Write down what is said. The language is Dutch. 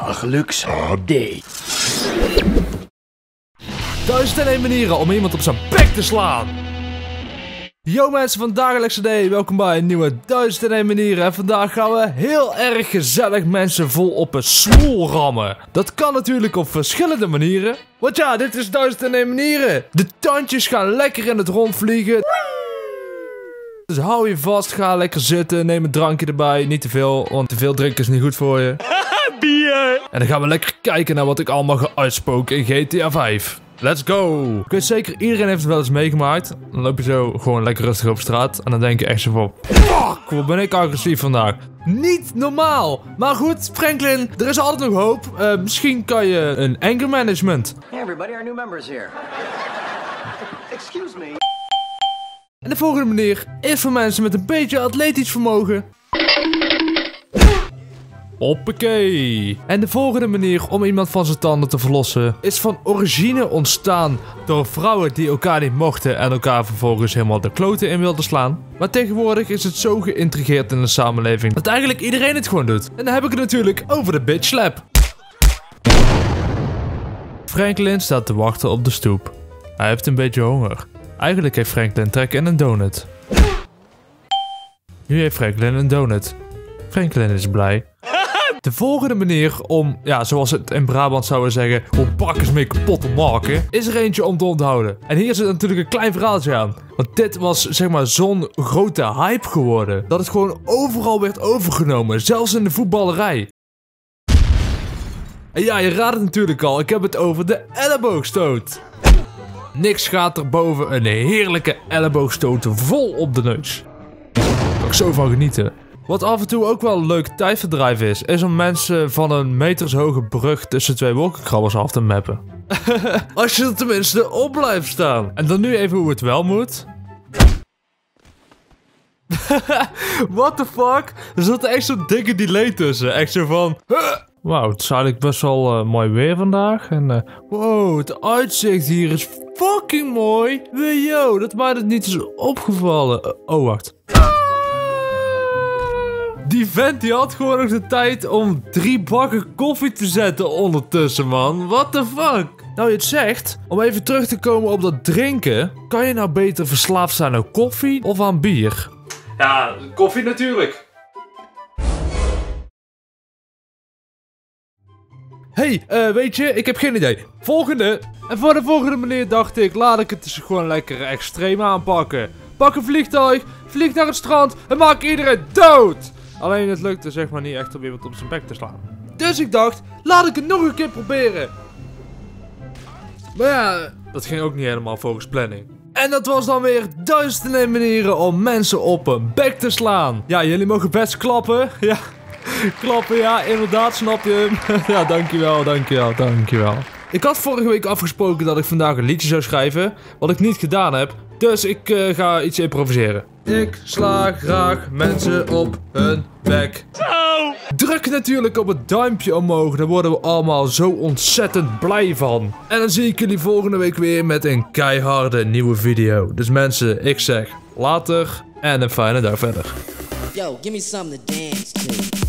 dagelijks HD. Duizend en één manieren om iemand op zijn bek te slaan. Yo mensen van Dagelijks HD, welkom bij een nieuwe Duizend en één manieren. En vandaag gaan we heel erg gezellig mensen vol op een smoel rammen. Dat kan natuurlijk op verschillende manieren. Want ja, dit is Duizend en één manieren. De tandjes gaan lekker in het rond vliegen. Dus hou je vast, ga lekker zitten, neem een drankje erbij. Niet te veel, want te veel drinken is niet goed voor je. Bier! En dan gaan we lekker kijken naar wat ik allemaal ga uitspoken in GTA 5. Let's go! Ik weet zeker, iedereen heeft het wel eens meegemaakt. Dan loop je zo gewoon lekker rustig op straat. En dan denk je echt zo van... Fuck, wat ben ik agressief vandaag. Niet normaal! Maar goed, Franklin, er is altijd nog hoop. Misschien kan je een anger management. Hey everybody, our new members here. Excuse me. En de volgende manier is voor mensen met een beetje atletisch vermogen. Hoppakee. En de volgende manier om iemand van zijn tanden te verlossen is van origine ontstaan door vrouwen die elkaar niet mochten en elkaar vervolgens helemaal de kloten in wilden slaan. Maar tegenwoordig is het zo geïntrigeerd in de samenleving dat eigenlijk iedereen het gewoon doet. En dan heb ik het natuurlijk over de bitch slap. Franklin staat te wachten op de stoep. Hij heeft een beetje honger. Eigenlijk heeft Franklin trek in een donut. Nu heeft Franklin een donut. Franklin is blij. De volgende manier om, ja, zoals het in Brabant zouden zeggen, om bakkers mee kapot te maken, is er eentje om te onthouden. En hier zit natuurlijk een klein verhaaltje aan. Want dit was, zeg maar, zo'n grote hype geworden. Dat het gewoon overal werd overgenomen, zelfs in de voetballerij. En ja, je raadt het natuurlijk al, ik heb het over de elleboogstoot. Niks gaat er boven een heerlijke elleboogstoot vol op de neus. Daar kan ik zo van genieten. Wat af en toe ook wel een leuk tijdverdrijf is, is om mensen van een metershoge brug tussen twee wolkenkrabbers af te mappen. Als je er tenminste op blijft staan. En dan nu even hoe het wel moet. What the fuck? Er zat echt zo'n dikke delay tussen. Echt zo van... Wauw, het is eigenlijk best wel mooi weer vandaag. En wow, het uitzicht hier is fucking mooi. Yo, dat mij dat niet is opgevallen. Oh, wacht. Die vent die had gewoon nog de tijd om 3 bakken koffie te zetten ondertussen, man. What the fuck? Nou, je het zegt, om even terug te komen op dat drinken. Kan je nou beter verslaafd zijn aan koffie of aan bier? Ja, koffie natuurlijk. Hey, weet je, ik heb geen idee. Volgende. En voor de volgende manier dacht ik, laat ik het dus gewoon lekker extreem aanpakken. Pak een vliegtuig, vlieg naar het strand en maak iedereen dood. Alleen het lukte zeg maar niet echt om iemand op zijn bek te slaan. Dus ik dacht, laat ik het nog een keer proberen. Maar ja, dat ging ook niet helemaal volgens planning. En dat was dan weer duizend en één manieren om mensen op hun bek te slaan. Ja, jullie mogen best klappen. Ja. Klappen, ja, inderdaad, snap je hem. Ja, dankjewel, dankjewel, dankjewel. Ik had vorige week afgesproken dat ik vandaag een liedje zou schrijven, wat ik niet gedaan heb. Dus ik ga iets improviseren. Ik sla graag mensen op hun bek. Zo! Druk natuurlijk op het duimpje omhoog, daar worden we allemaal zo ontzettend blij van. En dan zie ik jullie volgende week weer met een keiharde nieuwe video. Dus mensen, ik zeg later en een fijne dag verder. Yo, give me something to dance to.